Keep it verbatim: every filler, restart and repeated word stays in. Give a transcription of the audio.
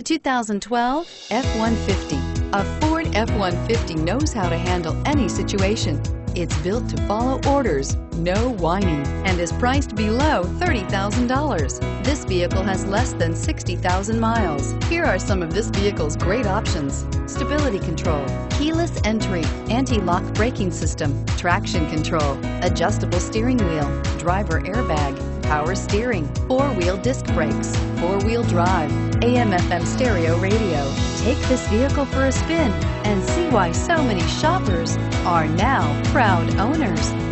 The two thousand twelve F one fifty. A Ford F one fifty knows how to handle any situation. It's built to follow orders, no whining, and is priced below thirty thousand dollars. This vehicle has less than sixty thousand miles. Here are some of this vehicle's great options: stability control, keyless entry, anti-lock braking system, traction control, adjustable steering wheel, driver airbag, power steering, four-wheel disc brakes, four-wheel drive, A M F M stereo radio. Take this vehicle for a spin and see why so many shoppers are now proud owners.